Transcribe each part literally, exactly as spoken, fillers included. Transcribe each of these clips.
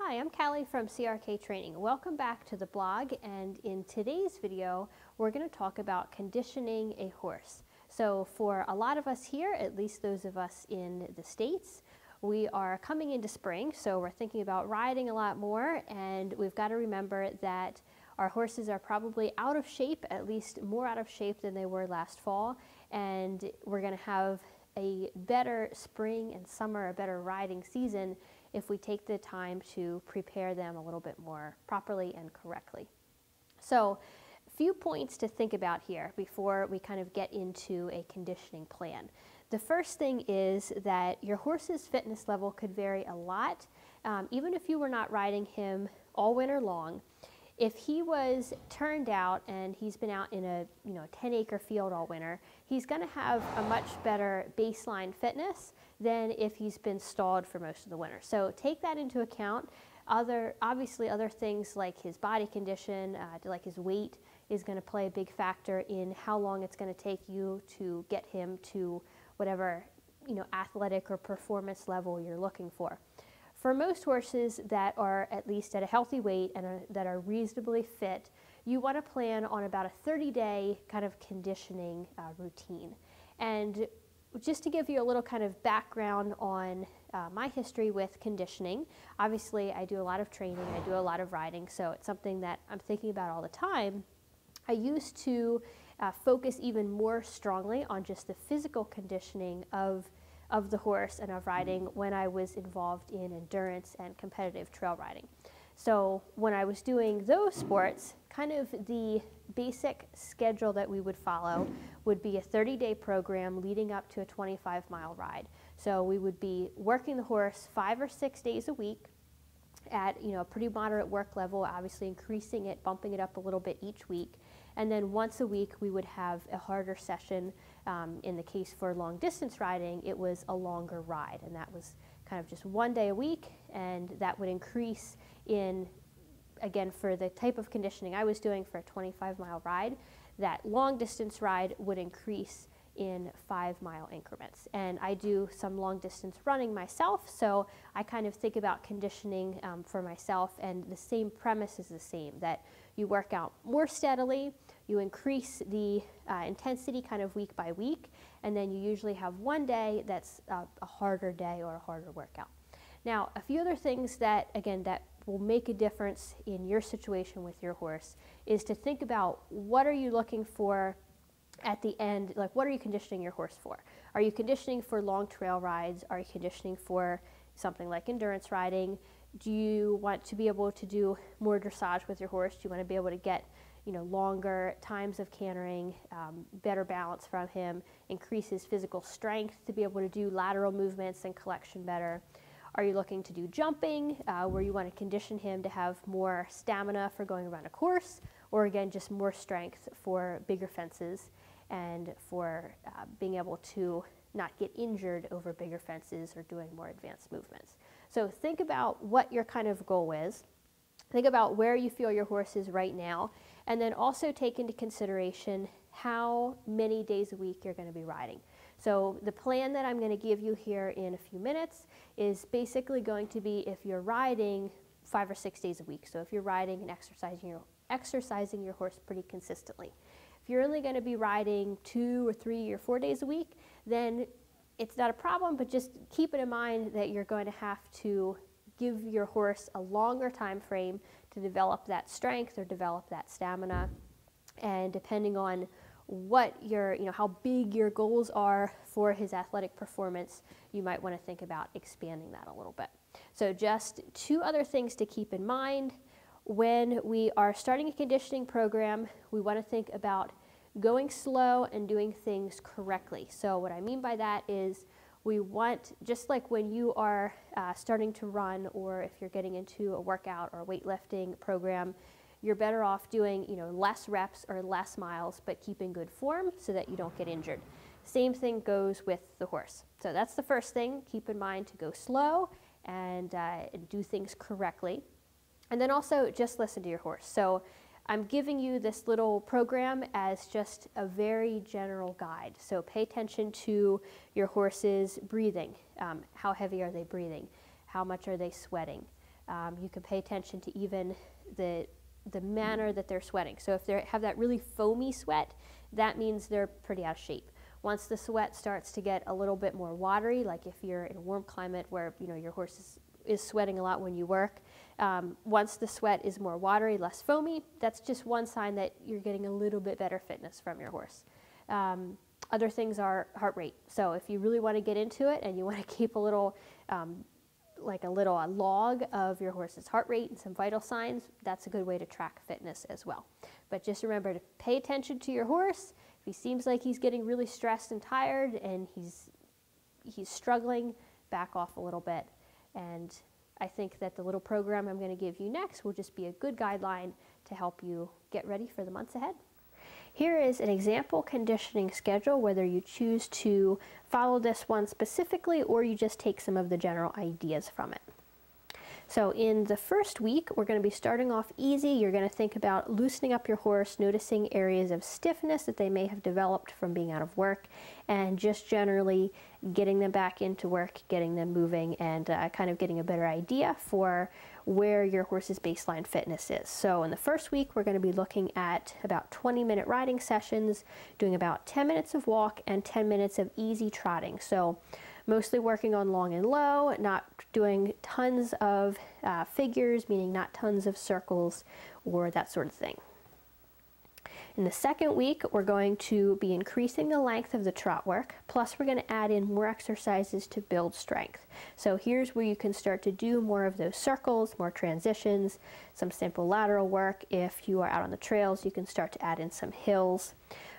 Hi, I'm Callie from C R K Training. Welcome back to the blog, and in today's video we're going to talk about conditioning a horse. So for a lot of us here, at least those of us in the States, we are coming into spring, so we're thinking about riding a lot more, and we've got to remember that our horses are probably out of shape, at least more out of shape than they were last fall, and we're going to have a better spring and summer, a better riding season, if we take the time to prepare them a little bit more properly and correctly. So, a few points to think about here before we kind of get into a conditioning plan. The first thing is that your horse's fitness level could vary a lot, um, even if you were not riding him all winter long. If he was turned out and he's been out in a you know ten acre field all winter, he's going to have a much better baseline fitness than if he's been stalled for most of the winter. So take that into account. Other, obviously other things like his body condition, uh, like his weight, is going to play a big factor in how long it's going to take you to get him to whatever you know athletic or performance level you're looking for. For most horses that are at least at a healthy weight and are, that are reasonably fit, you want to plan on about a thirty day kind of conditioning uh, routine. And just to give you a little kind of background on uh, my history with conditioning, obviously I do a lot of training, I do a lot of riding, so it's something that I'm thinking about all the time. I used to uh, focus even more strongly on just the physical conditioning of of the horse and of riding when I was involved in endurance and competitive trail riding. So when I was doing those sports, kind of the basic schedule that we would follow would be a thirty day program leading up to a twenty-five mile ride. So we would be working the horse five or six days a week at you know a pretty moderate work level, obviously increasing it, bumping it up a little bit each week. And then once a week we would have a harder session. Um, in the case for long distance riding, it was a longer ride, and that was kind of just one day a week, and that would increase in, again, for the type of conditioning I was doing for a twenty-five mile ride, that long distance ride would increase in five mile increments. And I do some long distance running myself, so I kind of think about conditioning um, for myself, and the same premise is the same, that you work out more steadily, you increase the uh, intensity kind of week by week, and then you usually have one day that's uh, a harder day or a harder workout. Now, a few other things that, again, that will make a difference in your situation with your horse is to think about, what are you looking for at the end? Like, what are you conditioning your horse for? Are you conditioning for long trail rides? Are you conditioning for something like endurance riding? Do you want to be able to do more dressage with your horse? Do you want to be able to get you know longer times of cantering, um, better balance from him, increase his physical strength to be able to do lateral movements and collection better? Are you looking to do jumping, uh, where you want to condition him to have more stamina for going around a course, or again just more strength for bigger fences and for uh, being able to not get injured over bigger fences or doing more advanced movements? So think about what your kind of goal is, think about where you feel your horse is right now, and then also take into consideration how many days a week you're going to be riding. So the plan that I'm going to give you here in a few minutes is basically going to be, if you're riding five or six days a week, so if you're riding and exercising your exercising your horse pretty consistently. If you're only going to be riding two or three or four days a week, then it's not a problem, but just keep it in mind that you're going to have to give your horse a longer time frame to develop that strength or develop that stamina. And depending on what your, you know, how big your goals are for his athletic performance, you might want to think about expanding that a little bit. So just two other things to keep in mind. When we are starting a conditioning program, we want to think about going slow and doing things correctly. So what I mean by that is, we want, just like when you are uh, starting to run, or if you're getting into a workout or a weightlifting program, you're better off doing you know less reps or less miles, but keeping good form so that you don't get injured. Same thing goes with the horse. So that's the first thing. Keep in mind to go slow and, uh, and do things correctly. And then also just listen to your horse. So I'm giving you this little program as just a very general guide. So pay attention to your horse's breathing. Um, how heavy are they breathing? How much are they sweating? Um, you can pay attention to even the, the manner that they're sweating. So if they have that really foamy sweat, that means they're pretty out of shape. Once the sweat starts to get a little bit more watery, like if you're in a warm climate where you know your horse is, is sweating a lot when you work, um, once the sweat is more watery, less foamy, that's just one sign that you're getting a little bit better fitness from your horse. Um, other things are heart rate. So if you really want to get into it and you want to keep a little um, like a little a log of your horse's heart rate and some vital signs, that's a good way to track fitness as well. But just remember to pay attention to your horse. If he seems like he's getting really stressed and tired and he's, he's struggling, back off a little bit. And I think that the little program I'm going to give you next will just be a good guideline to help you get ready for the months ahead. Here is an example conditioning schedule, whether you choose to follow this one specifically or you just take some of the general ideas from it. So in the first week, we're going to be starting off easy. You're going to think about loosening up your horse, noticing areas of stiffness that they may have developed from being out of work, and just generally getting them back into work, getting them moving, and uh, kind of getting a better idea for where your horse's baseline fitness is. So in the first week, we're going to be looking at about twenty minute riding sessions, doing about ten minutes of walk and ten minutes of easy trotting. So mostly working on long and low, not doing tons of uh, figures, meaning not tons of circles or that sort of thing. In the second week, we're going to be increasing the length of the trot work, plus we're going to add in more exercises to build strength. So here's where you can start to do more of those circles, more transitions, some simple lateral work. If you are out on the trails, you can start to add in some hills.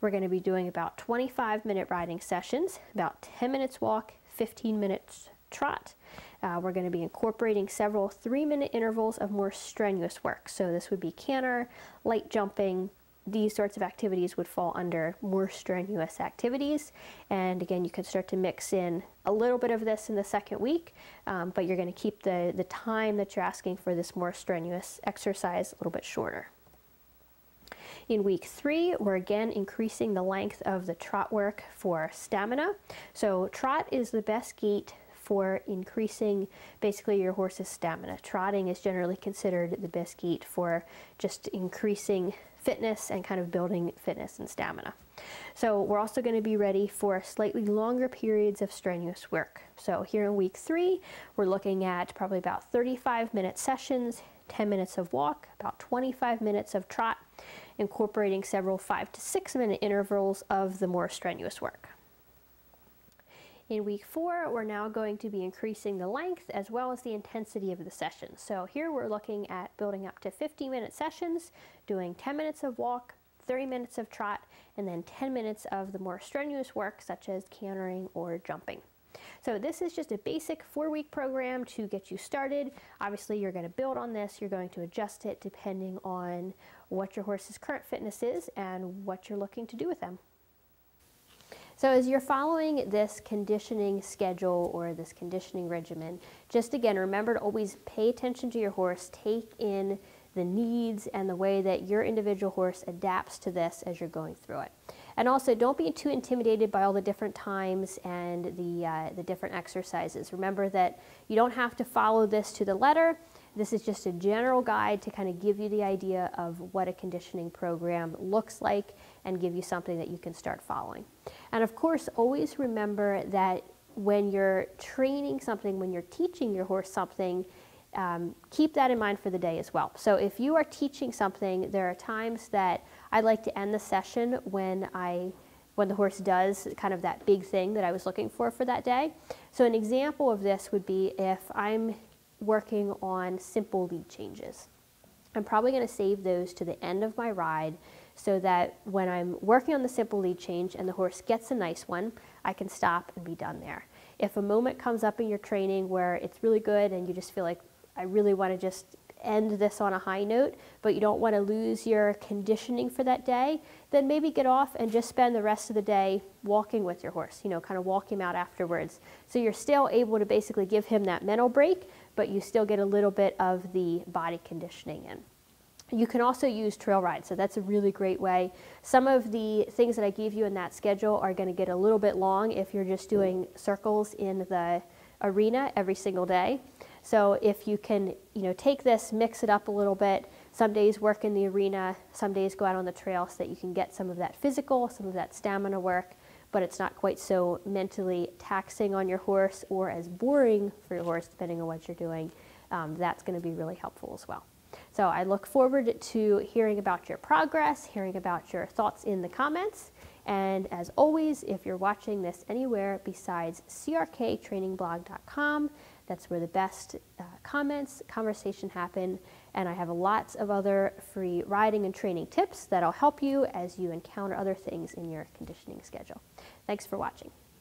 We're going to be doing about twenty-five minute riding sessions, about ten minutes walk, fifteen minutes trot. Uh, we're going to be incorporating several three minute intervals of more strenuous work. So this would be canter, light jumping. These sorts of activities would fall under more strenuous activities. And again, you can start to mix in a little bit of this in the second week, um, but you're going to keep the, the time that you're asking for this more strenuous exercise a little bit shorter. In week three, we're again increasing the length of the trot work for stamina. So trot is the best gait for increasing basically your horse's stamina. Trotting is generally considered the best gait for just increasing fitness and kind of building fitness and stamina. So we're also going to be ready for slightly longer periods of strenuous work. So here in week three, we're looking at probably about thirty-five minute sessions, ten minutes of walk, about twenty-five minutes of trot, incorporating several five to six minute intervals of the more strenuous work. In week four, we're now going to be increasing the length as well as the intensity of the session. So here we're looking at building up to fifty minute sessions, doing ten minutes of walk, thirty minutes of trot, and then ten minutes of the more strenuous work such as cantering or jumping. So this is just a basic four-week program to get you started. Obviously, you're going to build on this. You're going to adjust it depending on what your horse's current fitness is and what you're looking to do with them. So as you're following this conditioning schedule or this conditioning regimen, just again, remember to always pay attention to your horse, take in the needs and the way that your individual horse adapts to this as you're going through it. And also, don't be too intimidated by all the different times and the, uh, the different exercises. Remember that you don't have to follow this to the letter. This is just a general guide to kind of give you the idea of what a conditioning program looks like and give you something that you can start following. And of course, always remember that when you're training something, when you're teaching your horse something, Um, keep that in mind for the day as well. So if you are teaching something, there are times that I like to end the session when I when the horse does kind of that big thing that I was looking for for that day. So an example of this would be if I'm working on simple lead changes. I'm probably going to save those to the end of my ride so that when I'm working on the simple lead change and the horse gets a nice one, I can stop and be done there. If a moment comes up in your training where it's really good and you just feel like I really want to just end this on a high note, but you don't want to lose your conditioning for that day, then maybe get off and just spend the rest of the day walking with your horse, you know, kind of walk him out afterwards. So you're still able to basically give him that mental break, but you still get a little bit of the body conditioning in. You can also use trail rides, so that's a really great way. Some of the things that I gave you in that schedule are going to get a little bit long if you're just doing circles in the arena every single day. So if you can, you know, take this, mix it up a little bit, some days work in the arena, some days go out on the trail so that you can get some of that physical, some of that stamina work, but it's not quite so mentally taxing on your horse or as boring for your horse, depending on what you're doing. Um, that's going to be really helpful as well. So I look forward to hearing about your progress, hearing about your thoughts in the comments. And as always, if you're watching this anywhere besides C R K training blog dot com, that's where the best uh, comments, conversation happen. And I have lots of other free riding and training tips that'll help you as you encounter other things in your conditioning schedule. Thanks for watching.